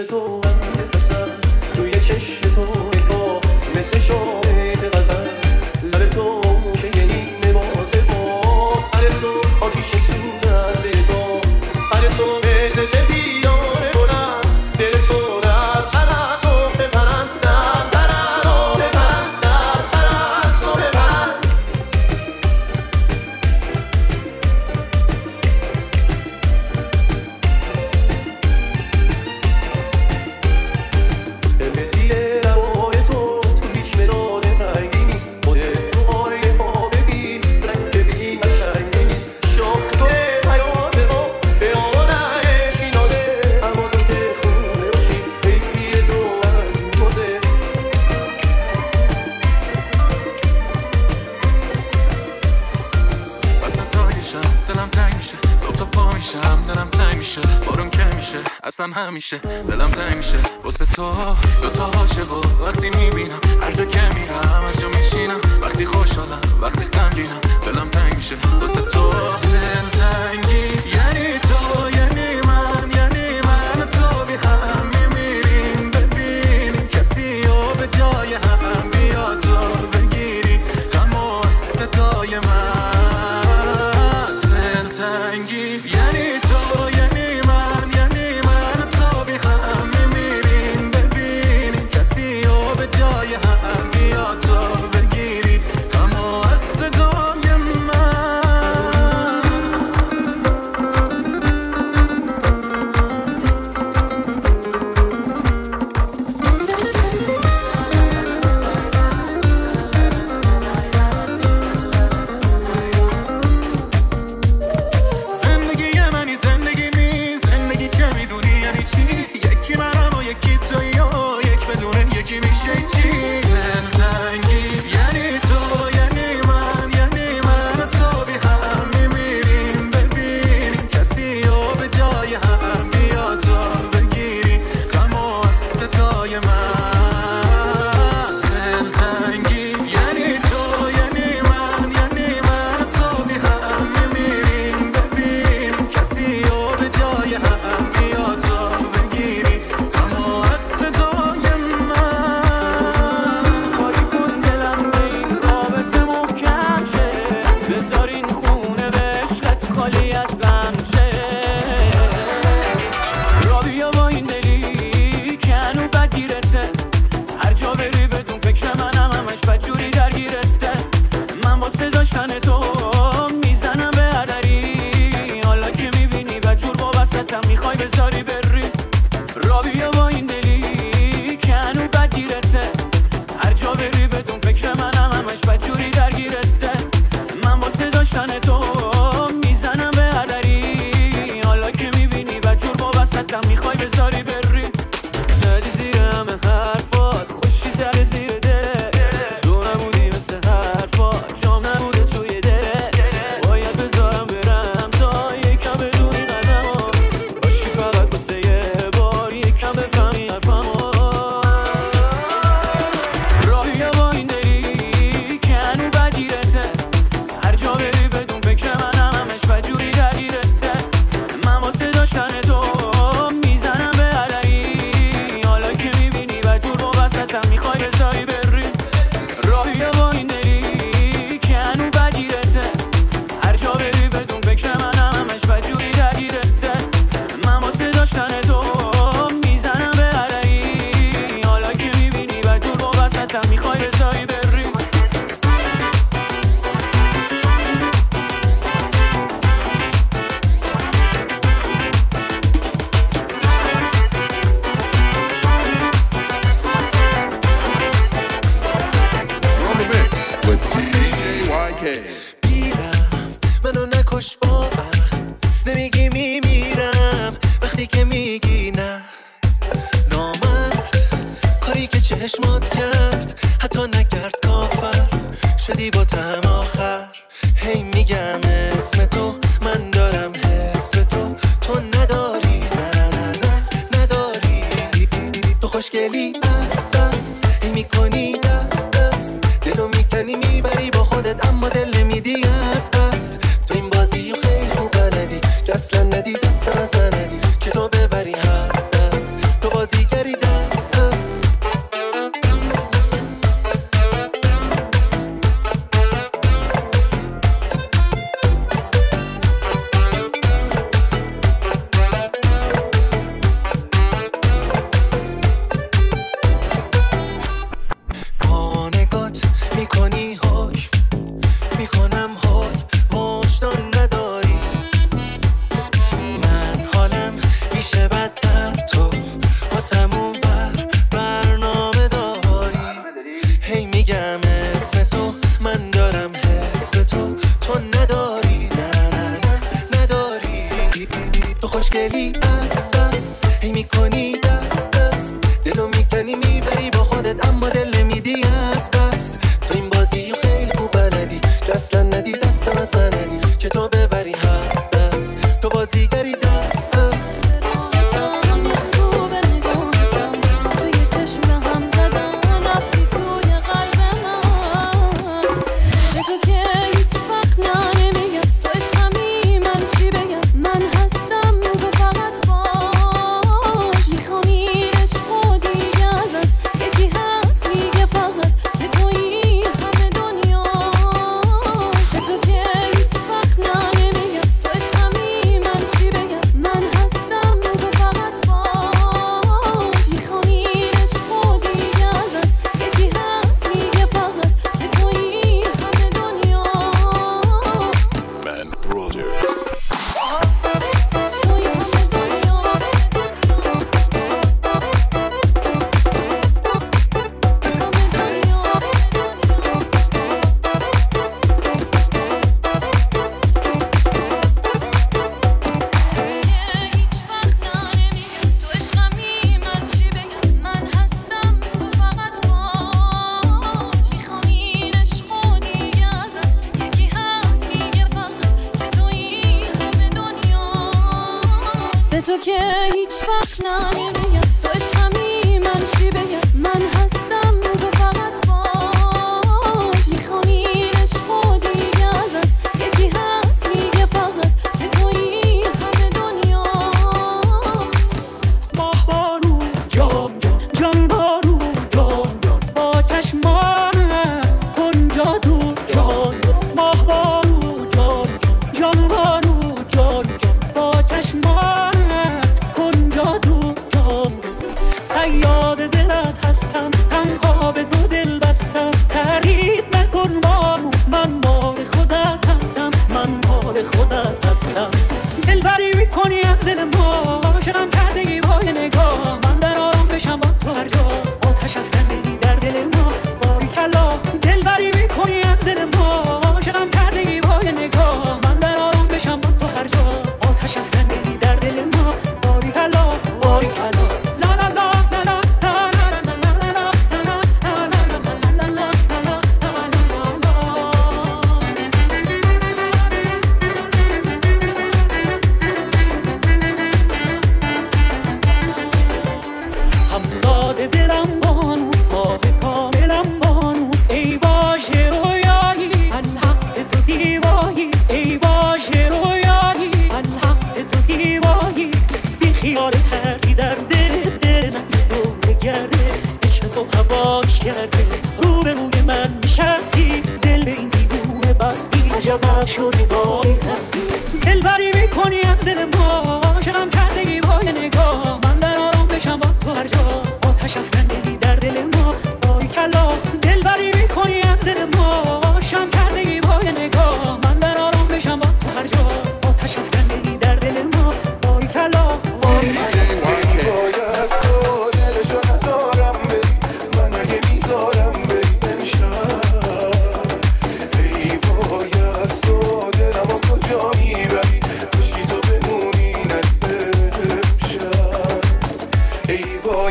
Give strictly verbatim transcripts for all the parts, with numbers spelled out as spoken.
چشم تو وقت قسم توی چشم تو نگاه مثل شاهد غزل لب تو موشه این نماز با پر تو آتیش سوزن نگاه پر تو مثل سپیدان بلند دل تو در تن از تو بپرند در تن از تو بپرند در تن از تو بپرند اصلا همیشه دلم تنگ میشه واسه تو دوتا عاشقو وقتی میبینم هر جا که میرم هر جا میشینم وقتی خوشحالم وقتی غمگینم دلم تنگ میشه واسه تو دلتنگی یعنی تو یعنی من یعنی من تو بی هم میمیریم ببینیم کسی رو به جای هم بیا تو بگیری غم و صدای من دلتنگی یعنی تو یعنی من تو بازی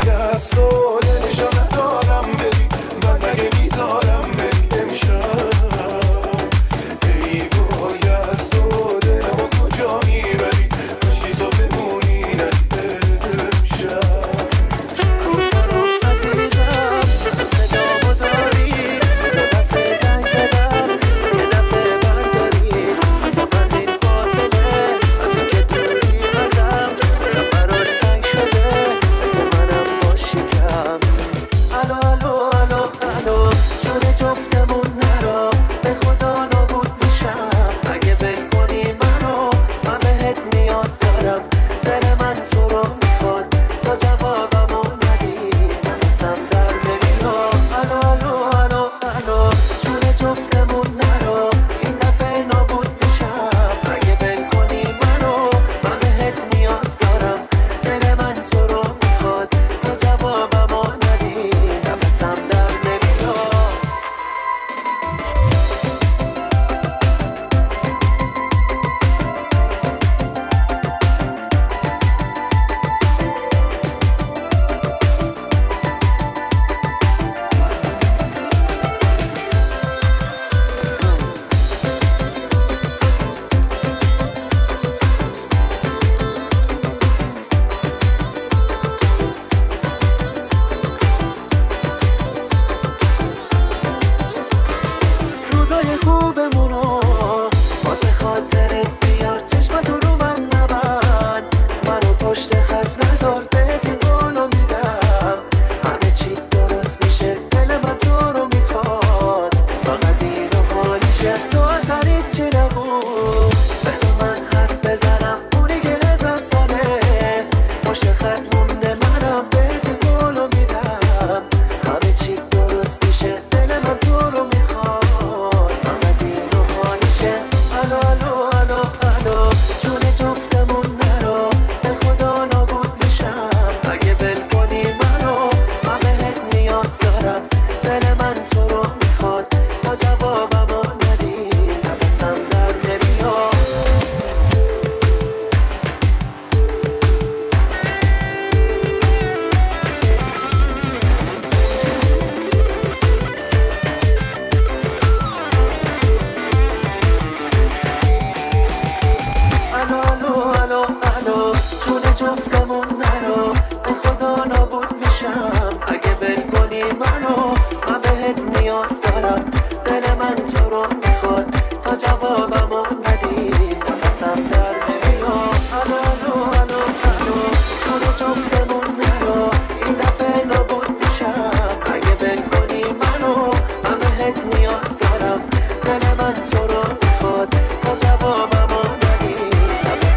دست و دلشو ندارم بری من اگه بیزارم بری امشب ای وای از تو دلمو کجا میبری باشی تو بمونی ندر امشب روزانو عزیزم صدامو داری سه دفعه زنگ زدم یه دفعه برداری صبح از این فاصله از این که تو میرزم برات تنگ شده تو منم باشی کم الو الو الو الو جون جفتمون نرا به خدا نابود میشم اگه بل کنی منو من بهت نیاز دارم دل من تو رو میخواد تا جوابمو ندی من ازم در نمیاد الو الو الو الو جون جفتمون نرا این دفعه نابود میشم اگه بل کنی منو من بهت نیاز دارم دل من تو رو میخواد تا جوابمو ندی من ازم در نمیاد روزای خوبمونو باز به خاطرت بیار چشم تو رو من نبند منو پشت خط نذار بهت این قولو میدم همه چی درست میشه دل من تو رو میخواد فقط اینو حالیشه تو از هر هیچی نگو بذار من حرف بزنم اونی که هزار ساله پشت خط مونده منم بهت این قولو میدم همه چی درست میشه دل من تو رو میخواد جفتمون نرو به خدا نابود میشم اگه بل کنی منو من بهت نیاز دارم دل من تو رو میخواد تا جوابمو ندی نفسم در نمیاد الو الو الو الو الو جفتمون نرو این دفعه نابود میشم اگه بل کنی منو من بهت نیاز دارم دل من تو رو میخواد تا جوابمو ندی نفسم در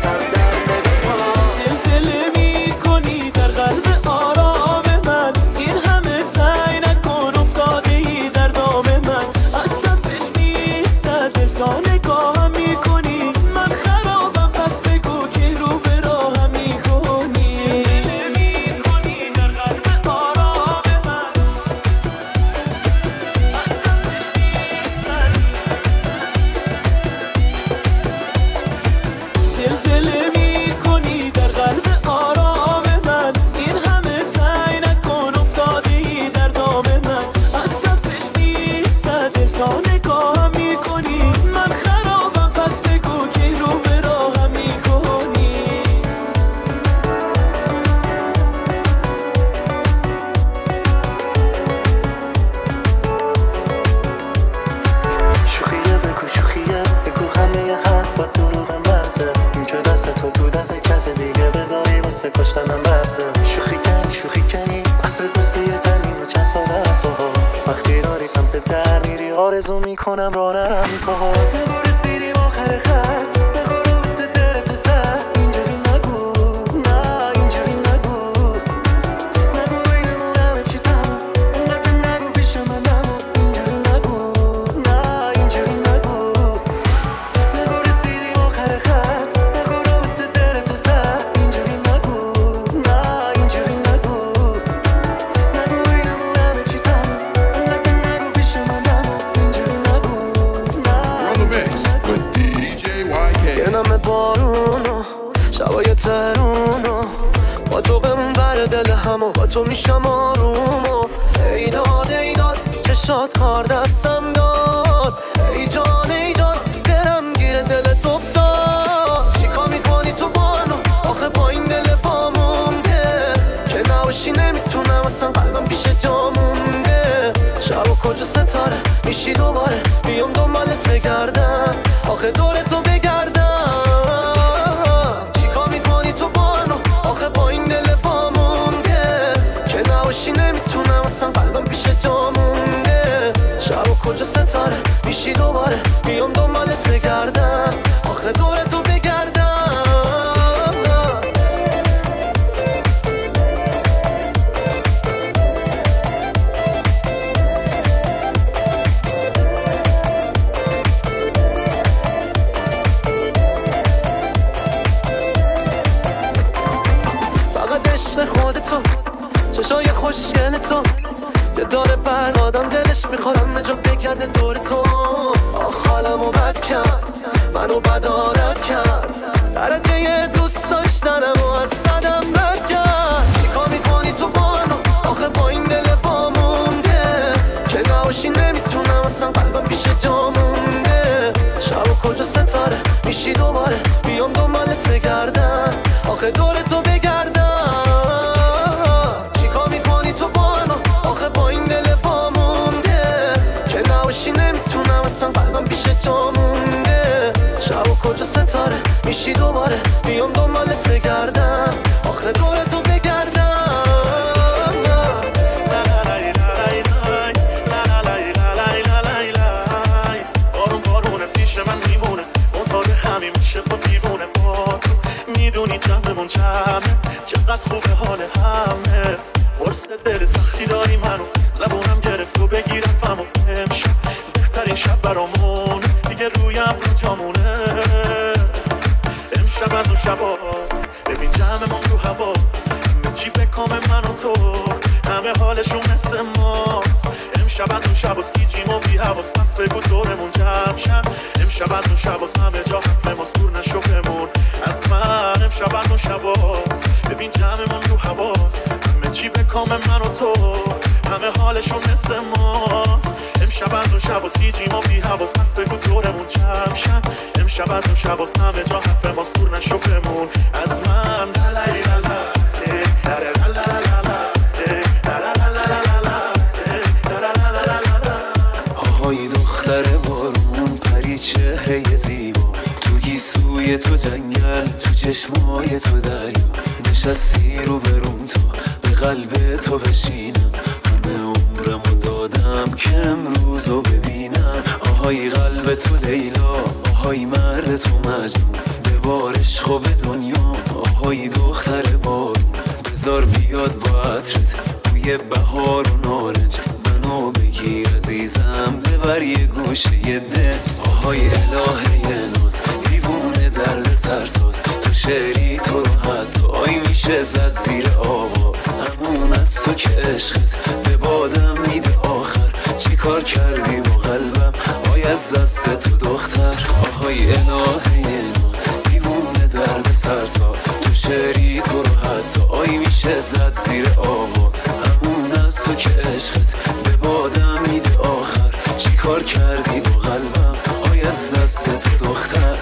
کشتنم بسه شوخی کنی شوخی کنی اصل دوستی یه جنین و چند ساله از اوها وقتی داری سمت در میری آرزو میکنم را نرم کن تو برسیدیم آخر خط به قرارت درد زد اینجوری نگو نه اینجوری نگو نگو بینمون همه چی تموم اونقدر نگو پیش منم اینجوری نگو نه اینجوری نگو به برسیدیم آخر خط به قرارت درد زد with D J Y تو میشم آروم. ای داد ای داد چشات کار دستم داد، ای جان ای جان درم گیر دلت افتاد. چیکار میکنی تو با منو آخه با این دل پا مونده، که نباشی نمیتونم اصلا قلبم پیش جا مونده. شب و کجا ستاره میشی دوباره بیام دنبالت بگردم، آخه دور تو بگردم. چیکار میکنی تو با منو آخه با این دل پا مونده، که نباشی نمیتونم اصلا قلبم پیش جا مونده. شب و کجا ستاره میشی دوباره بیام دنبالت بگردم، آخه دور تو خوشگل تو یه داره بر آدم دلش میخورم نجا بگرده دور تو. آخ حالمو بد کرد منو بد عادت کرد، درجه یه دوست داشتنم و از صدم رد کرد. چیکار میکنی تو با منو آخه با این دل پا مونده، که نباشی نمیتونم اصلا قلبم پیش جا مونده. شب و کجا ستاره میشی دوباره بیام دنبالت بگردم، آخه دور تو بگردم. شب و کجا ستاره میشی دوباره بیام دنبالت بگردم، آخه دور تو بگردم. بارون بارونه پیش من میمونه، اون تاره همی میشه با دیوونه. با تو میدونی جمعمون جمعه چقدر خوبه حال همه. قرص دل تختی داری منو، زبونم گرفت و بگیرم فمو. امشب بهترین شب برامون، دیگه رویم رو جامونه. امشب از اون شباست ببین جمعمون رو هواست، همه جیب کام من و تو همه حالشون مثل ماست. امشب از اون شباست گیجیم و بی هواست، پس بگو دورمون جمع شن. امشب از اون شباست همه جا همه ماست، دور نشو بمون از من. امشب از اون شباست ببین جمعمون رو هواست، همه جیب کام من و تو همه حالشون مثل ماست. امشب از اون شباست گیجیم و بی هواست، پس بگو دورمون جمع شن. امشب از اون شباست همه جا همه ماست، دور نشو بمون از من. آهای دختر بارون، پری چهره زیبا، تو گیسوی تو جنگل، تو چشمای تو دریا. نشستی رو بروم تو به قلب تو بشینم، عمرمو دادم که امروزو ببینم. آهای قلب تو لیلا، آهای مرد تو مجنون، ببار عشقو به دنیا. آهای دختر بارون، بذار بیاد با عطرت بوی بهار و نارنج. منو بگیر عزیزم ببر یه گوشه یه ده. آهای الهه ناز، دیوونه درد سرساز، تو شعری تو حتی آی میشه زد زیر آواز. همون از تو که عشقت به بادم میده آخر، چی کار کردی با قلبم آی از دست تو دختر. آهای الهه ناز، دیوونه درد سرساز، تو شعری تو حتی آی میشه زد زیر آواز. همون از تو که عشقت به بادم میده آخر، چی کار کردی با قلبم آی از دست تو دختر.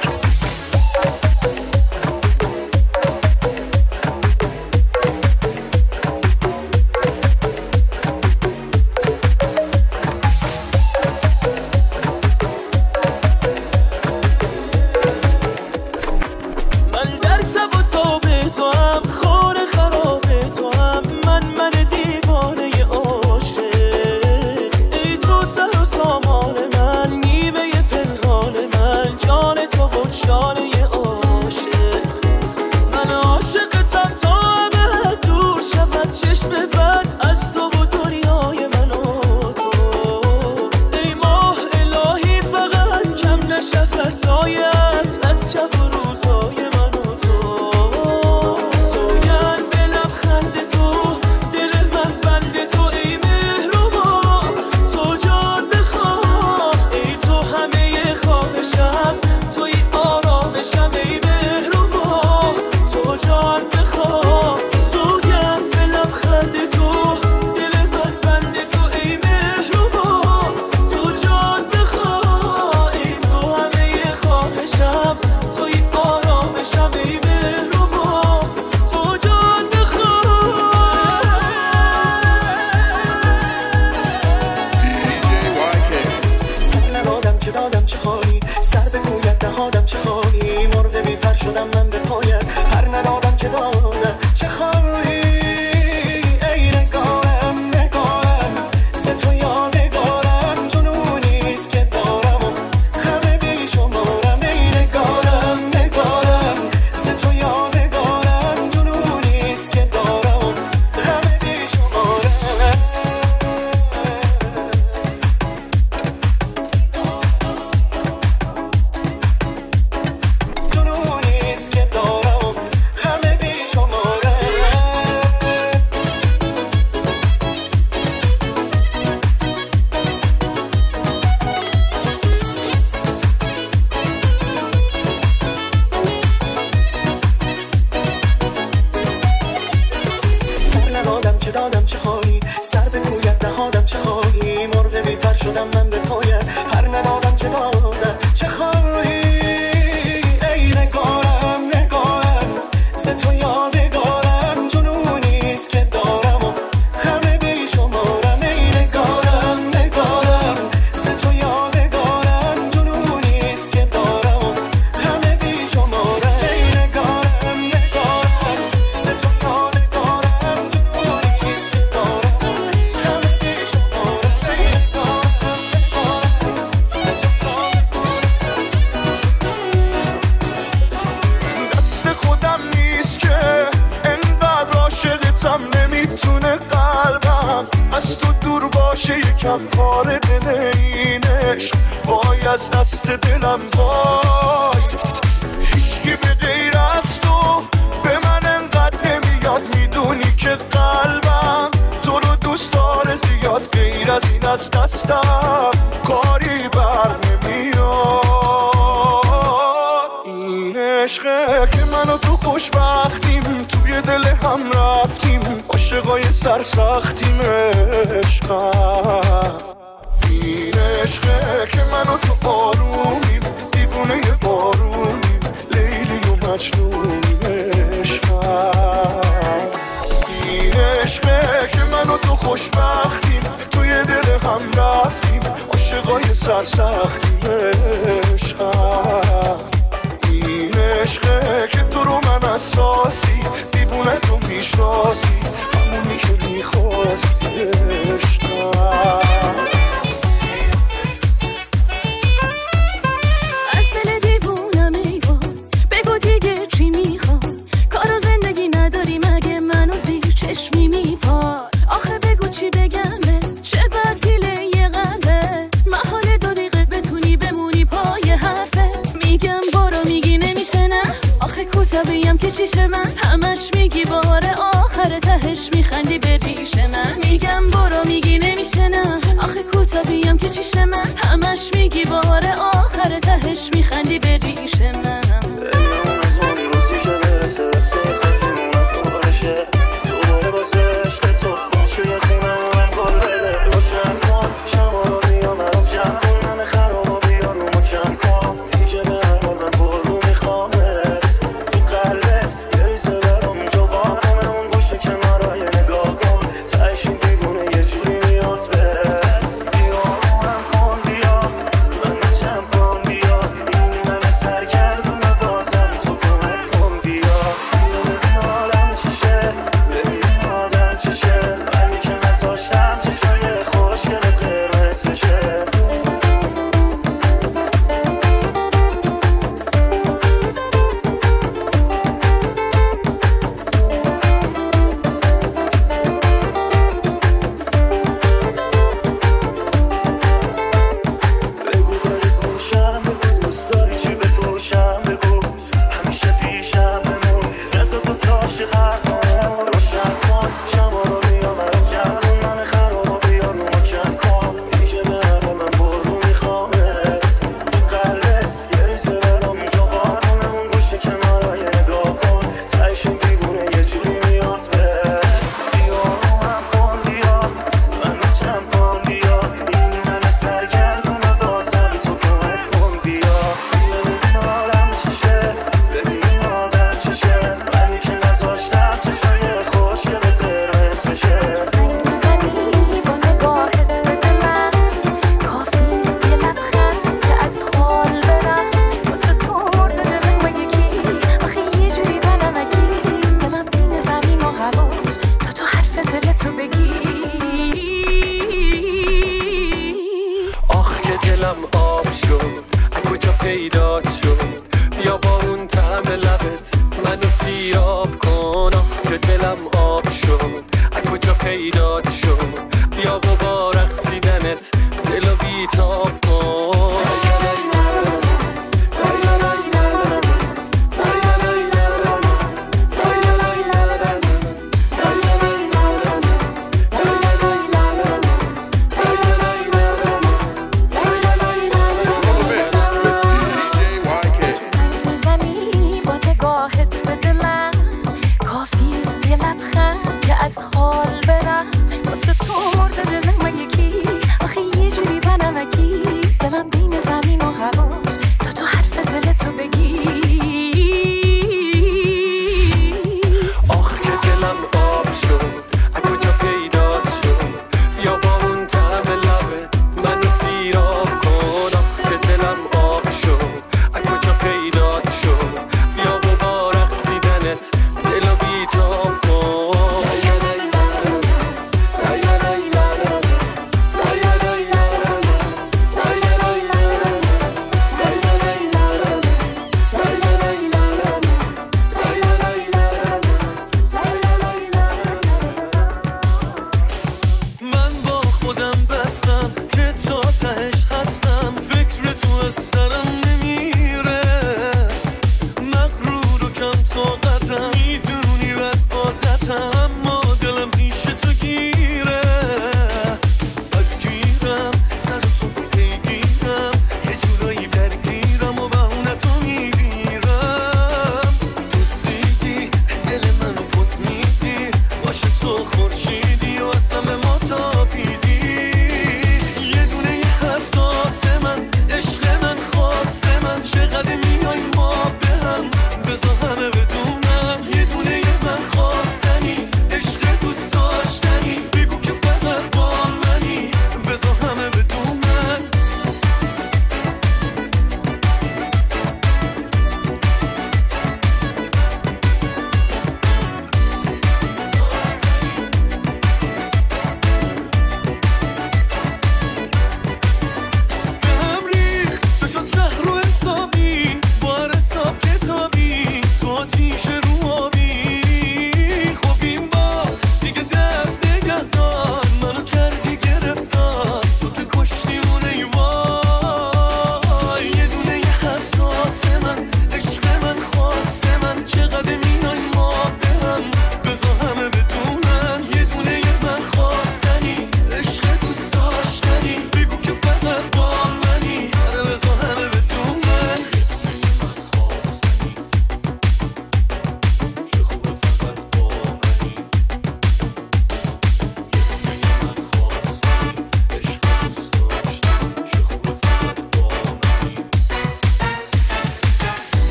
Did you چشمم آب شد، از کجا پیدا شد؟ بیا با اون طعم لبت منو سیراب کن که دلم آب شد، از کجا پیدا شد؟ بیا با با رقصیدنت دلو بیتاب کن.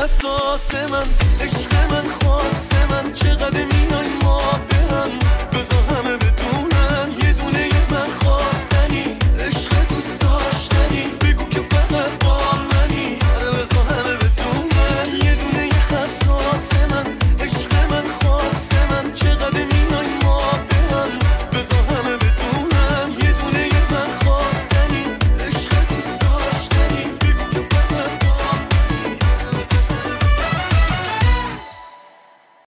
احساس من، عشق من، خواست من، چقدر میای ما